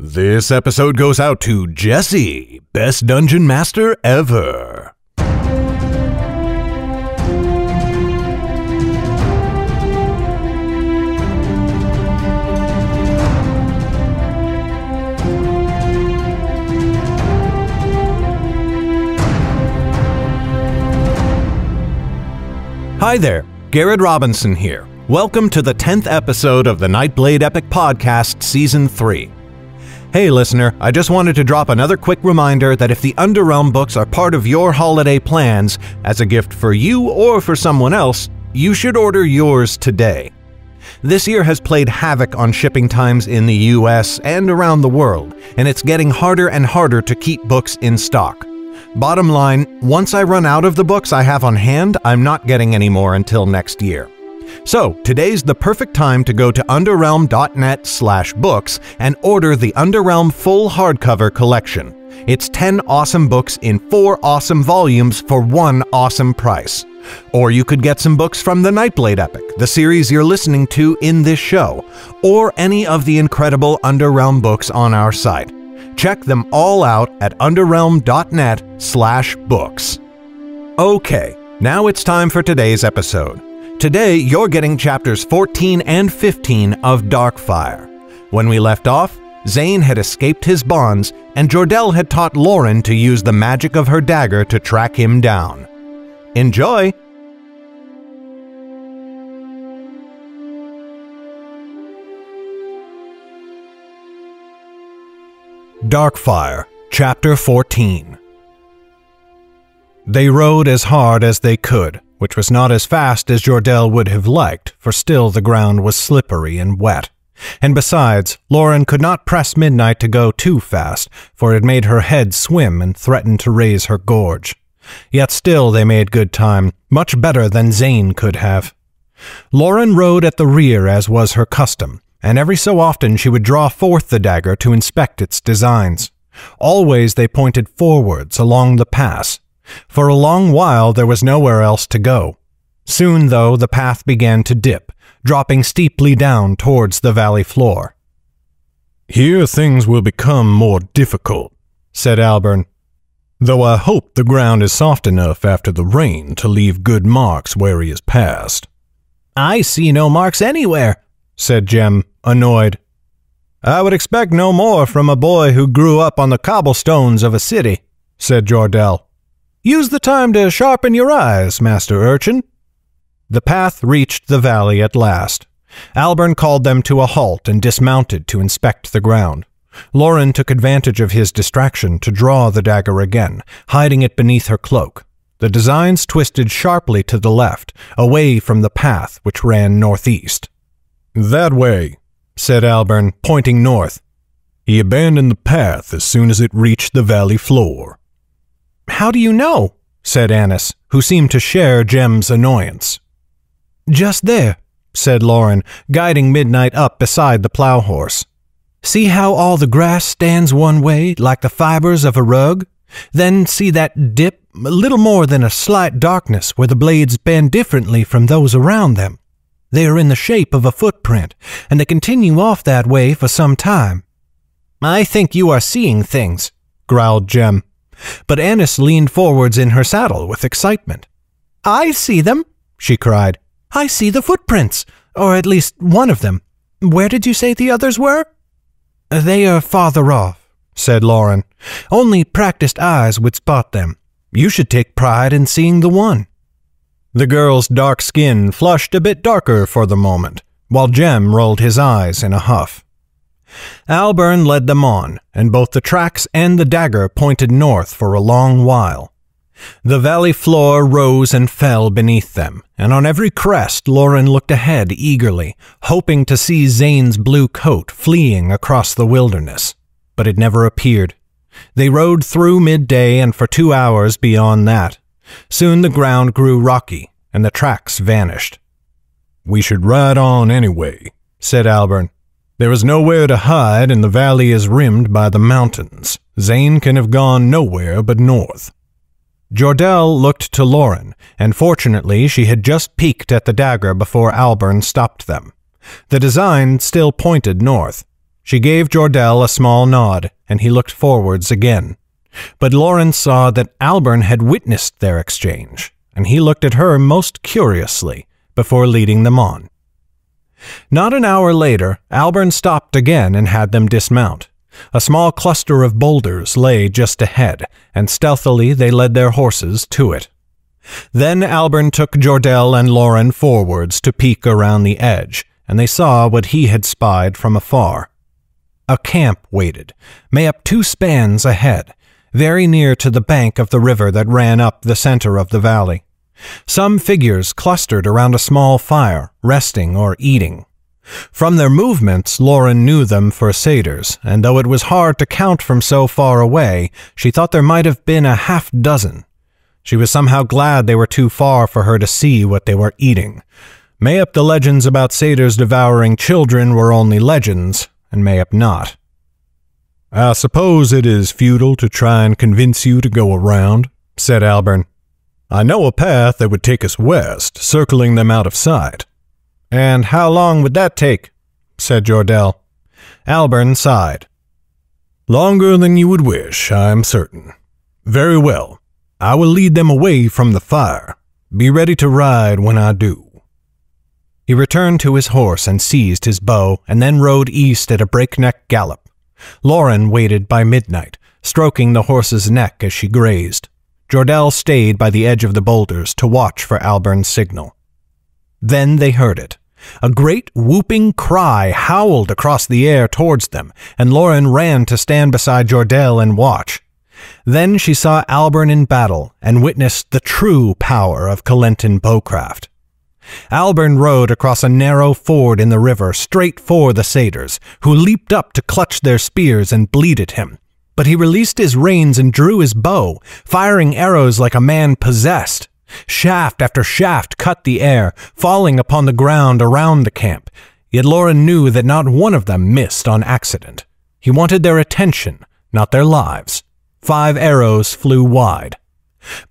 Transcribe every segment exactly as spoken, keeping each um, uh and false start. This episode goes out to Jesse, best dungeon master ever. Hi there, Garrett Robinson here. Welcome to the tenth episode of the Nightblade Epic Podcast Season three. Hey listener, I just wanted to drop another quick reminder that if the Underrealm books are part of your holiday plans, as a gift for you or for someone else, you should order yours today. This year has played havoc on shipping times in the U S and around the world, and it's getting harder and harder to keep books in stock. Bottom line, once I run out of the books I have on hand, I'm not getting any more until next year. So, today's the perfect time to go to underrealm.net slash books and order the Underrealm full hardcover collection. It's ten awesome books in four awesome volumes for one awesome price. Or you could get some books from the Nightblade Epic, the series you're listening to in this show, or any of the incredible Underrealm books on our site. Check them all out at underrealm.net slash books. Okay, now it's time for today's episode. Today, you're getting chapters fourteen and fifteen of Darkfire. When we left off, Zane had escaped his bonds, and Jordel had taught Loren to use the magic of her dagger to track him down. Enjoy! Darkfire, Chapter fourteen. They rode as hard as they could, which was not as fast as Jordel would have liked, for still the ground was slippery and wet. And besides, Loren could not press midnight to go too fast, for it made her head swim and threatened to raise her gorge. Yet still they made good time, much better than Zane could have. Loren rode at the rear as was her custom, and every so often she would draw forth the dagger to inspect its designs. Always they pointed forwards along the pass. For a long while there was nowhere else to go. Soon, though, the path began to dip, dropping steeply down towards the valley floor. "Here things will become more difficult," said Albern, "though I hope the ground is soft enough after the rain to leave good marks where he has passed." "I see no marks anywhere," said Jem, annoyed. "I would expect no more from a boy who grew up on the cobblestones of a city," said Jordel. "Use the time to sharpen your eyes, Master Urchin." The path reached the valley at last. Albern called them to a halt and dismounted to inspect the ground. Loren took advantage of his distraction to draw the dagger again, hiding it beneath her cloak. The designs twisted sharply to the left, away from the path which ran northeast. "That way," said Albern, pointing north. "He abandoned the path as soon as it reached the valley floor." "How do you know?" said Annis, who seemed to share Jem's annoyance. "Just there," said Loren, guiding Midnight up beside the plow horse. "See how all the grass stands one way, like the fibers of a rug? Then see that dip, little more than a slight darkness where the blades bend differently from those around them. They are in the shape of a footprint, and they continue off that way for some time." "I think you are seeing things," growled Jem. But Annis leaned forwards in her saddle with excitement. "I see them," she cried. "I see the footprints, or at least one of them. Where did you say the others were?" "They are farther off," said Loren. "Only practiced eyes would spot them. You should take pride in seeing the one." The girl's dark skin flushed a bit darker for the moment, while Jem rolled his eyes in a huff. Albern led them on, and both the tracks and the dagger pointed north for a long while. The valley floor rose and fell beneath them, and on every crest Loren looked ahead eagerly, hoping to see Zane's blue coat fleeing across the wilderness. But it never appeared. They rode through midday and for two hours beyond that. Soon the ground grew rocky, and the tracks vanished. "We should ride on anyway," said Albern. "There is nowhere to hide, and the valley is rimmed by the mountains. Zane can have gone nowhere but north." Jordel looked to Loren, and fortunately she had just peeked at the dagger before Albern stopped them. The design still pointed north. She gave Jordel a small nod, and he looked forwards again. But Loren saw that Albern had witnessed their exchange, and he looked at her most curiously before leading them on. Not an hour later, Albern stopped again and had them dismount. A small cluster of boulders lay just ahead, and stealthily they led their horses to it. Then Albern took Jordel and Loren forwards to peek around the edge, and they saw what he had spied from afar. A camp waited, may up two spans ahead, very near to the bank of the river that ran up the center of the valley. Some figures clustered around a small fire, resting or eating. From their movements, Loren knew them for satyrs, and though it was hard to count from so far away, she thought there might have been a half dozen. She was somehow glad they were too far for her to see what they were eating. Mayhap the legends about satyrs devouring children were only legends, and mayhap not. "I suppose it is futile to try and convince you to go around," said Albern. "I know a path that would take us west, circling them out of sight." "And how long would that take?" said Jordel. Albern sighed. "Longer than you would wish, I am certain. Very well. I will lead them away from the fire. Be ready to ride when I do." He returned to his horse and seized his bow, and then rode east at a breakneck gallop. Loren waited by midnight, stroking the horse's neck as she grazed. Jordel stayed by the edge of the boulders to watch for Albern's signal. Then they heard it. A great whooping cry howled across the air towards them, and Loren ran to stand beside Jordel and watch. Then she saw Albern in battle and witnessed the true power of Kalentin Bowcraft. Albern rode across a narrow ford in the river straight for the satyrs, who leaped up to clutch their spears and bleed at him. But he released his reins and drew his bow, firing arrows like a man possessed. Shaft after shaft cut the air, falling upon the ground around the camp. Yet Loren knew that not one of them missed on accident. He wanted their attention, not their lives. Five arrows flew wide.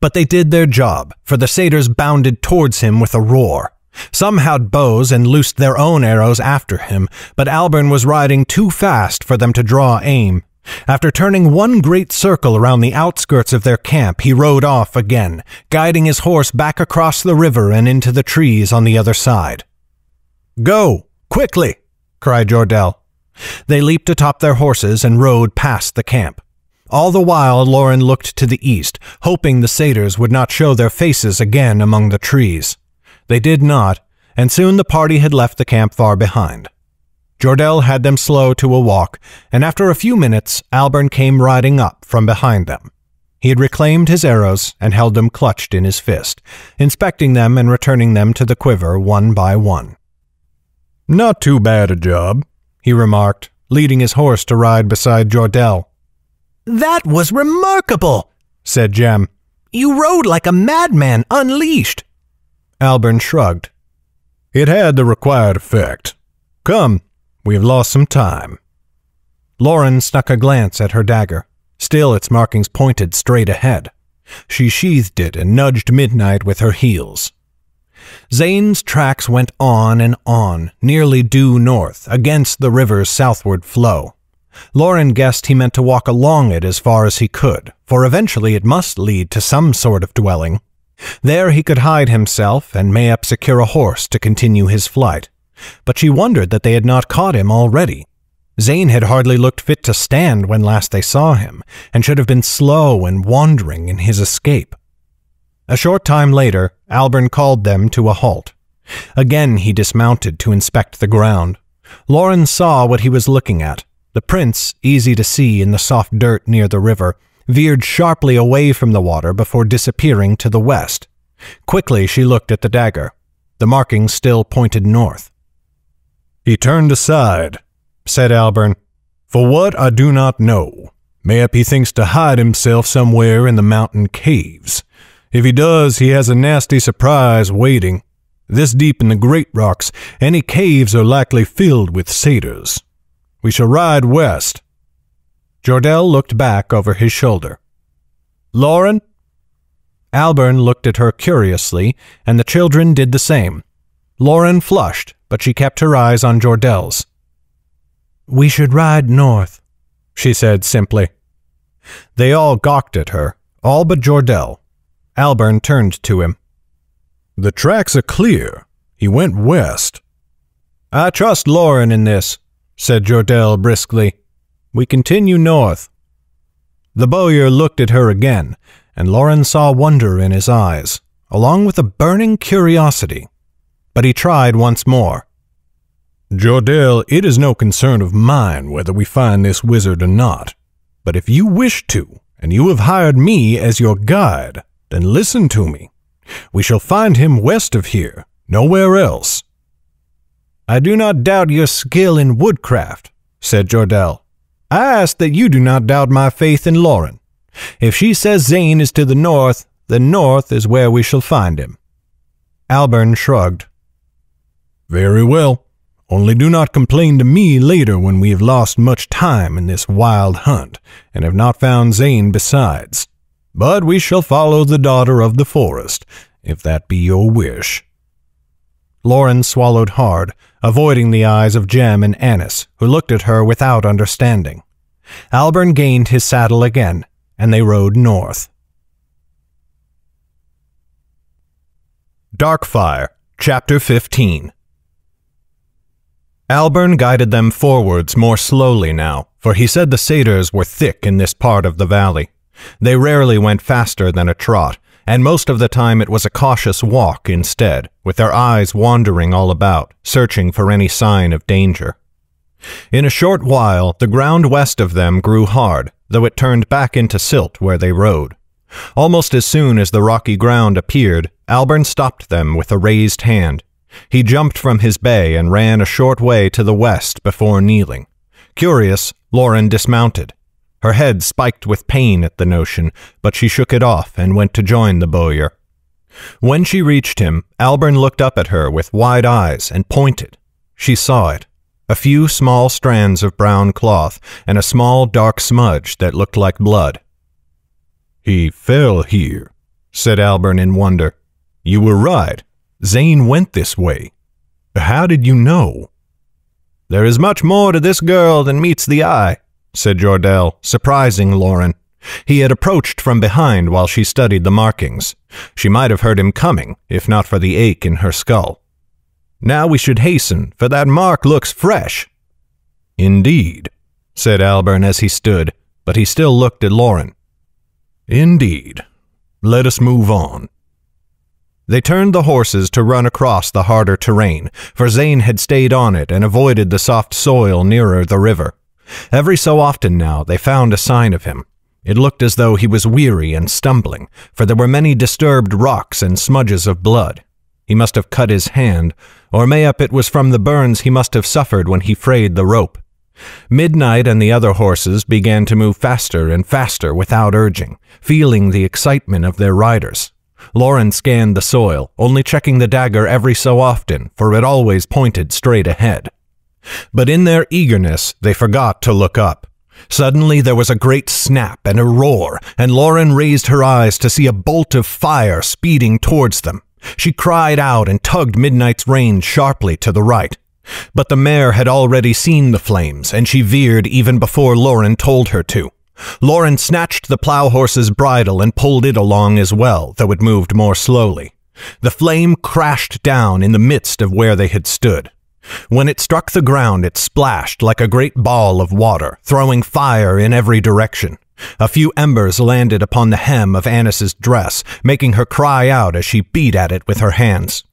But they did their job, for the satyrs bounded towards him with a roar. Some had bows and loosed their own arrows after him, but Albern was riding too fast for them to draw aim. After turning one great circle around the outskirts of their camp, he rode off again, guiding his horse back across the river and into the trees on the other side. "Go, quickly!" cried Jordel. They leaped atop their horses and rode past the camp. All the while, Loren looked to the east, hoping the satyrs would not show their faces again among the trees. They did not, and soon the party had left the camp far behind. Jordel had them slow to a walk, and after a few minutes, Albern came riding up from behind them. He had reclaimed his arrows and held them clutched in his fist, inspecting them and returning them to the quiver one by one. "Not too bad a job," he remarked, leading his horse to ride beside Jordel. "That was remarkable," said Jem. "You rode like a madman unleashed." Albern shrugged. "It had the required effect. Come, we have lost some time." Loren snuck a glance at her dagger. Still its markings pointed straight ahead. She sheathed it and nudged midnight with her heels. Zane's tracks went on and on, nearly due north, against the river's southward flow. Loren guessed he meant to walk along it as far as he could, for eventually it must lead to some sort of dwelling. There he could hide himself and mayhap secure a horse to continue his flight. But she wondered that they had not caught him already. Zane had hardly looked fit to stand when last they saw him, and should have been slow and wandering in his escape. A short time later, Albern called them to a halt. Again he dismounted to inspect the ground. Loren saw what he was looking at. The prints, easy to see in the soft dirt near the river, veered sharply away from the water before disappearing to the west. Quickly she looked at the dagger. The markings still pointed north. "He turned aside," said Albern. "For what I do not know. Mayhap he thinks to hide himself somewhere in the mountain caves. If he does, he has a nasty surprise waiting. This deep in the great rocks, any caves are likely filled with satyrs. We shall ride west." Jordel looked back over his shoulder. "Loren?" Albern looked at her curiously, and the children did the same. Loren flushed, but she kept her eyes on Jordel's. We should ride north, she said simply. They all gawked at her, all but Jordel. Albern turned to him. The tracks are clear. He went west. I trust Loren in this, said Jordel briskly. We continue north. The bowyer looked at her again, and Loren saw wonder in his eyes, along with a burning curiosity. But he tried once more. Jordel, it is no concern of mine whether we find this wizard or not. But if you wish to, and you have hired me as your guide, then listen to me. We shall find him west of here, nowhere else. I do not doubt your skill in woodcraft, said Jordel. I ask that you do not doubt my faith in Loren. If she says Zane is to the north, then north is where we shall find him. Albern shrugged. Very well. Only do not complain to me later when we have lost much time in this wild hunt, and have not found Zane besides. But we shall follow the daughter of the forest, if that be your wish. Loren swallowed hard, avoiding the eyes of Jem and Annis, who looked at her without understanding. Albern gained his saddle again, and they rode north. Darkfire, Chapter fifteen. Albern guided them forwards more slowly now, for he said the satyrs were thick in this part of the valley. They rarely went faster than a trot, and most of the time it was a cautious walk instead, with their eyes wandering all about, searching for any sign of danger. In a short while, the ground west of them grew hard, though it turned back into silt where they rode. Almost as soon as the rocky ground appeared, Albern stopped them with a raised hand. He jumped from his bay and ran a short way to the west before kneeling. Curious, Loren dismounted. Her head spiked with pain at the notion, but she shook it off and went to join the bowyer. When she reached him, Albern looked up at her with wide eyes and pointed. She saw it. A few small strands of brown cloth and a small dark smudge that looked like blood. He fell here, said Albern in wonder. You were right. Zane went this way. How did you know? There is much more to this girl than meets the eye, said Jordel, surprising Loren. He had approached from behind while she studied the markings. She might have heard him coming, if not for the ache in her skull. Now we should hasten, for that mark looks fresh. Indeed, said Albern as he stood, but he still looked at Loren. Indeed. Let us move on. They turned the horses to run across the harder terrain, for Zane had stayed on it and avoided the soft soil nearer the river. Every so often now they found a sign of him. It looked as though he was weary and stumbling, for there were many disturbed rocks and smudges of blood. He must have cut his hand, or mayhap it was from the burns he must have suffered when he frayed the rope. Midnight and the other horses began to move faster and faster without urging, feeling the excitement of their riders. Loren scanned the soil, only checking the dagger every so often, for it always pointed straight ahead. But in their eagerness, they forgot to look up. Suddenly there was a great snap and a roar, and Loren raised her eyes to see a bolt of fire speeding towards them. She cried out and tugged Midnight's rein sharply to the right. But the mare had already seen the flames, and she veered even before Loren told her to. Loren snatched the plow horse's bridle and pulled it along as well, though it moved more slowly. The flame crashed down in the midst of where they had stood. When it struck the ground, it splashed like a great ball of water, throwing fire in every direction. A few embers landed upon the hem of Annis's dress, making her cry out as she beat at it with her hands.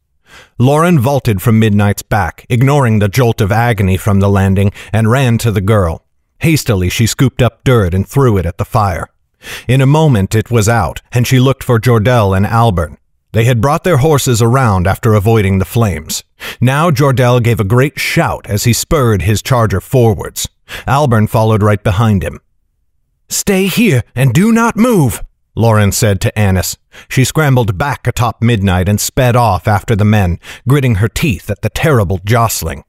Loren vaulted from Midnight's back, ignoring the jolt of agony from the landing, and ran to the girl. Hastily, she scooped up dirt and threw it at the fire. In a moment, it was out, and she looked for Jordel and Albern. They had brought their horses around after avoiding the flames. Now Jordel gave a great shout as he spurred his charger forwards. Albern followed right behind him. "Stay here and do not move," Loren said to Annis. She scrambled back atop Midnight and sped off after the men, gritting her teeth at the terrible jostling.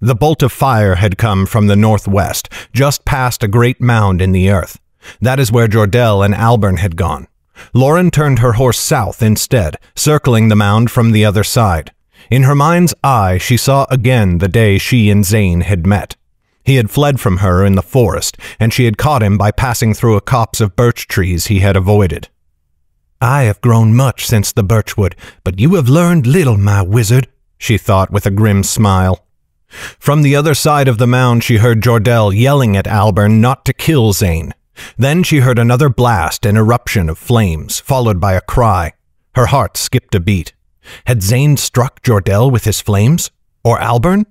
The bolt of fire had come from the northwest, just past a great mound in the earth. That is where Jordel and Albern had gone. Loren turned her horse south instead, circling the mound from the other side. In her mind's eye, she saw again the day she and Zane had met. He had fled from her in the forest, and she had caught him by passing through a copse of birch trees he had avoided. "I have grown much since the birchwood, but you have learned little, my wizard," she thought with a grim smile. From the other side of the mound she heard Jordel yelling at Albern not to kill Zane. Then she heard another blast and eruption of flames, followed by a cry. Her heart skipped a beat. Had Zane struck Jordel with his flames? Or Albern?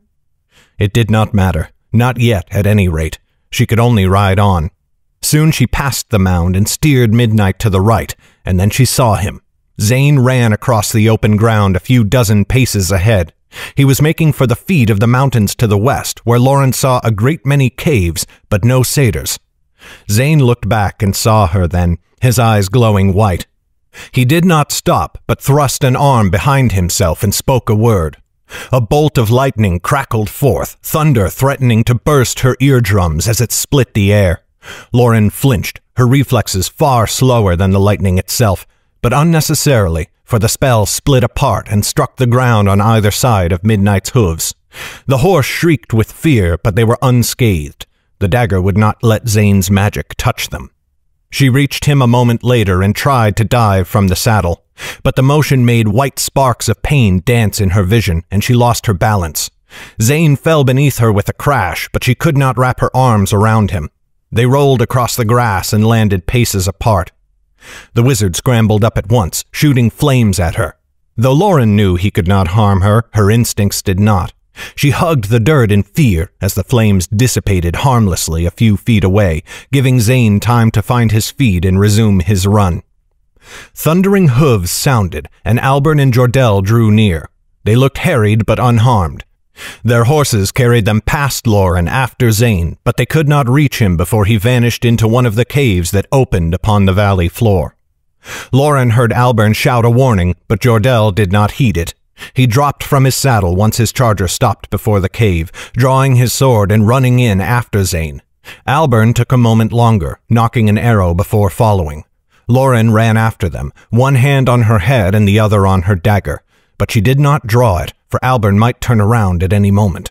It did not matter. Not yet, at any rate. She could only ride on. Soon she passed the mound and steered midnight to the right, and then she saw him. Zane ran across the open ground a few dozen paces ahead. He was making for the feet of the mountains to the west, where Loren saw a great many caves, but no satyrs. Zane looked back and saw her then, his eyes glowing white. He did not stop, but thrust an arm behind himself and spoke a word. A bolt of lightning crackled forth, thunder threatening to burst her eardrums as it split the air. Loren flinched, her reflexes far slower than the lightning itself, but unnecessarily, for the spell split apart and struck the ground on either side of Midnight's hooves. The horse shrieked with fear, but they were unscathed. The dagger would not let Zane's magic touch them. She reached him a moment later and tried to dive from the saddle, but the motion made white sparks of pain dance in her vision, and she lost her balance. Zane fell beneath her with a crash, but she could not wrap her arms around him. They rolled across the grass and landed paces apart. The wizard scrambled up at once, shooting flames at her. Though Loren knew he could not harm her, her instincts did not. She hugged the dirt in fear as the flames dissipated harmlessly a few feet away, giving Zane time to find his feet and resume his run. Thundering hooves sounded, and Albern and Jordel drew near. They looked harried but unharmed. Their horses carried them past Loren after Zane, but they could not reach him before he vanished into one of the caves that opened upon the valley floor. Loren heard Albern shout a warning, but Jordel did not heed it. He dropped from his saddle once his charger stopped before the cave, drawing his sword and running in after Zane. Albern took a moment longer, knocking an arrow before following. Loren ran after them, one hand on her head and the other on her dagger, but she did not draw it, for Albern might turn around at any moment.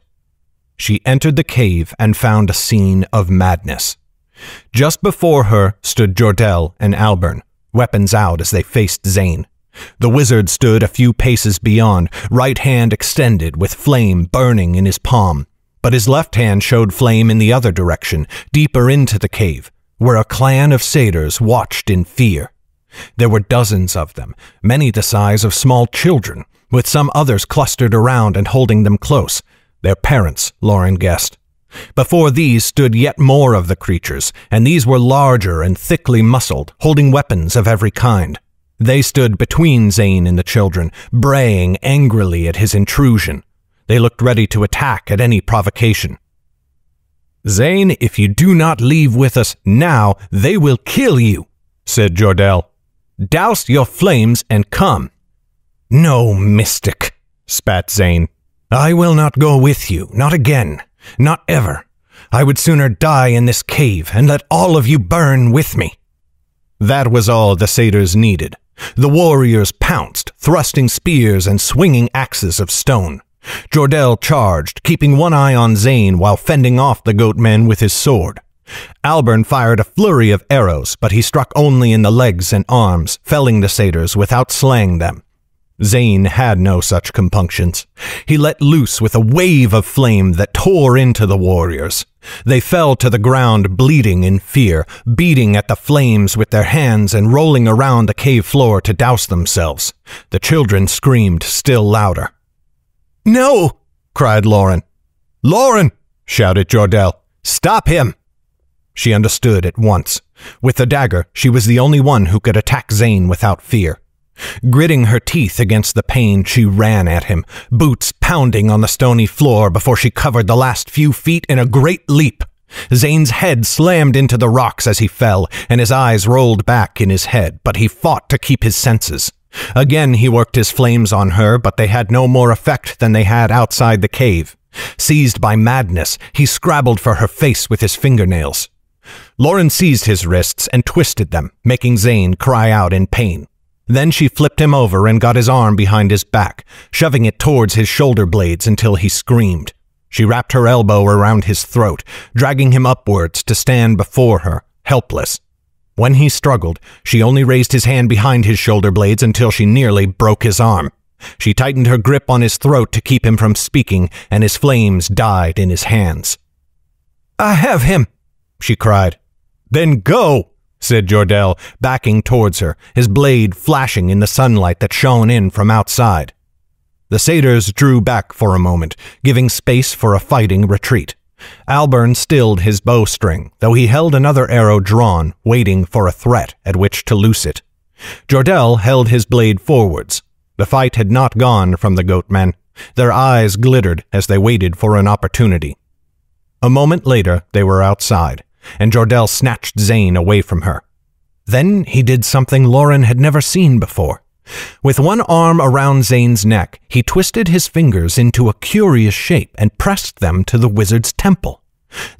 She entered the cave and found a scene of madness. Just before her stood Jordel and Albern, weapons out as they faced Zane. The wizard stood a few paces beyond, right hand extended with flame burning in his palm, but his left hand showed flame in the other direction, deeper into the cave, where a clan of satyrs watched in fear. There were dozens of them, many the size of small children, with some others clustered around and holding them close, their parents, Loren guessed. Before these stood yet more of the creatures, and these were larger and thickly muscled, holding weapons of every kind. They stood between Zane and the children, braying angrily at his intrusion. They looked ready to attack at any provocation. "Zane, if you do not leave with us now, they will kill you," said Jordel. "Douse your flames and come." "No, mystic," spat Zane. "I will not go with you, not again, not ever. I would sooner die in this cave and let all of you burn with me." That was all the satyrs needed. The warriors pounced, thrusting spears and swinging axes of stone. Jordel charged, keeping one eye on Zane while fending off the goatmen with his sword. Albern fired a flurry of arrows, but he struck only in the legs and arms, felling the satyrs without slaying them. Zane had no such compunctions. He let loose with a wave of flame that tore into the warriors. They fell to the ground bleeding in fear, beating at the flames with their hands and rolling around the cave floor to douse themselves. The children screamed still louder. "No!" cried Loren. "Loren!" shouted Jordel. "Stop him!" She understood at once. With the dagger, she was the only one who could attack Zane without fear. Gritting her teeth against the pain, she ran at him, boots pounding on the stony floor before she covered the last few feet in a great leap. Zane's head slammed into the rocks as he fell, and his eyes rolled back in his head, but he fought to keep his senses. Again he worked his flames on her, but they had no more effect than they had outside the cave. Seized by madness, he scrabbled for her face with his fingernails. Loren seized his wrists and twisted them, making Zane cry out in pain. Then she flipped him over and got his arm behind his back, shoving it towards his shoulder blades until he screamed. She wrapped her elbow around his throat, dragging him upwards to stand before her, helpless. When he struggled, she only raised his hand behind his shoulder blades until she nearly broke his arm. She tightened her grip on his throat to keep him from speaking, and his flames died in his hands. "I have him," she cried. "Then go," said Jordel, backing towards her, his blade flashing in the sunlight that shone in from outside. The satyrs drew back for a moment, giving space for a fighting retreat. Albern stilled his bowstring, though he held another arrow drawn, waiting for a threat at which to loose it. Jordel held his blade forwards. The fight had not gone from the goatmen. Their eyes glittered as they waited for an opportunity. A moment later, they were outside, and Jordel snatched Zane away from her. Then he did something Loren had never seen before. With one arm around Zane's neck, he twisted his fingers into a curious shape and pressed them to the wizard's temple.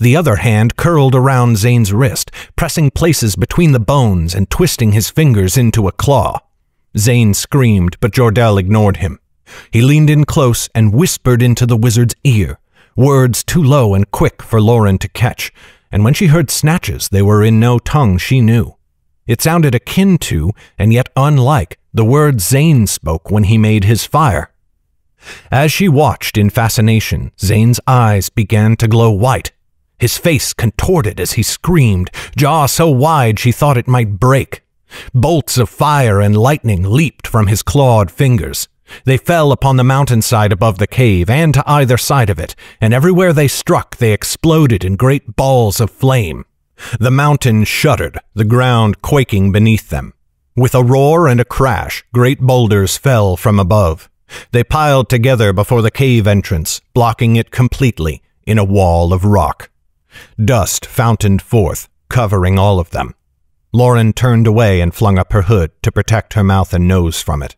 The other hand curled around Zane's wrist, pressing places between the bones and twisting his fingers into a claw. Zane screamed, but Jordel ignored him. He leaned in close and whispered into the wizard's ear, words too low and quick for Loren to catch, and when she heard snatches, they were in no tongue she knew. It sounded akin to, and yet unlike, the words Zane spoke when he made his fire. As she watched in fascination, Zane's eyes began to glow white. His face contorted as he screamed, jaw so wide she thought it might break. Bolts of fire and lightning leaped from his clawed fingers. They fell upon the mountainside above the cave and to either side of it, and everywhere they struck they exploded in great balls of flame. The mountain shuddered, the ground quaking beneath them. With a roar and a crash, great boulders fell from above. They piled together before the cave entrance, blocking it completely in a wall of rock. Dust fountained forth, covering all of them. Loren turned away and flung up her hood to protect her mouth and nose from it.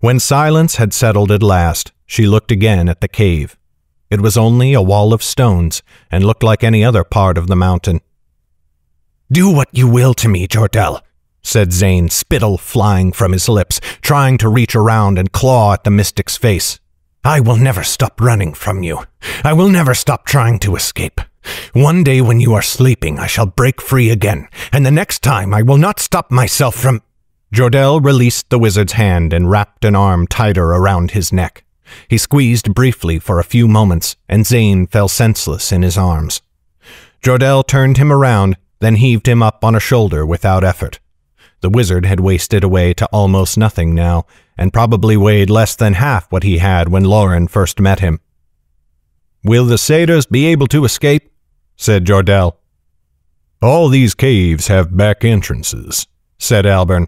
When silence had settled at last, she looked again at the cave. It was only a wall of stones, and looked like any other part of the mountain. "Do what you will to me, Jordel," said Zane, spittle flying from his lips, trying to reach around and claw at the mystic's face. "I will never stop running from you. I will never stop trying to escape. One day when you are sleeping, I shall break free again, and the next time I will not stop myself from—" Jordel released the wizard's hand and wrapped an arm tighter around his neck. He squeezed briefly for a few moments, and Zane fell senseless in his arms. Jordel turned him around, then heaved him up on a shoulder without effort. The wizard had wasted away to almost nothing now, and probably weighed less than half what he had when Loren first met him. "Will the satyrs be able to escape?" said Jordel. "All these caves have back entrances," said Albern.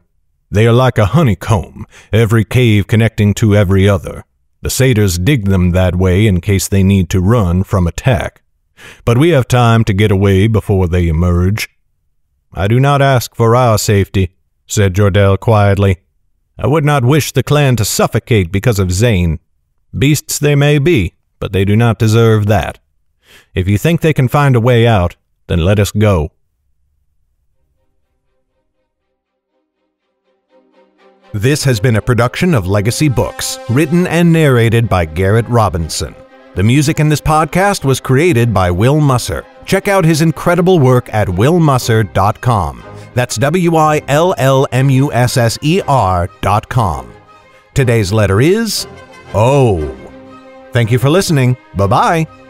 "They are like a honeycomb, every cave connecting to every other. The satyrs dig them that way in case they need to run from attack. But we have time to get away before they emerge." "I do not ask for our safety," said Jordel quietly. "I would not wish the clan to suffocate because of Zane. Beasts they may be, but they do not deserve that. If you think they can find a way out, then let us go." This has been a production of Legacy Books, written and narrated by Garrett Robinson. The music in this podcast was created by Will Musser. Check out his incredible work at will musser dot com. That's W I L L M U S S E R dot com. Today's letter is O. Thank you for listening. Bye-bye.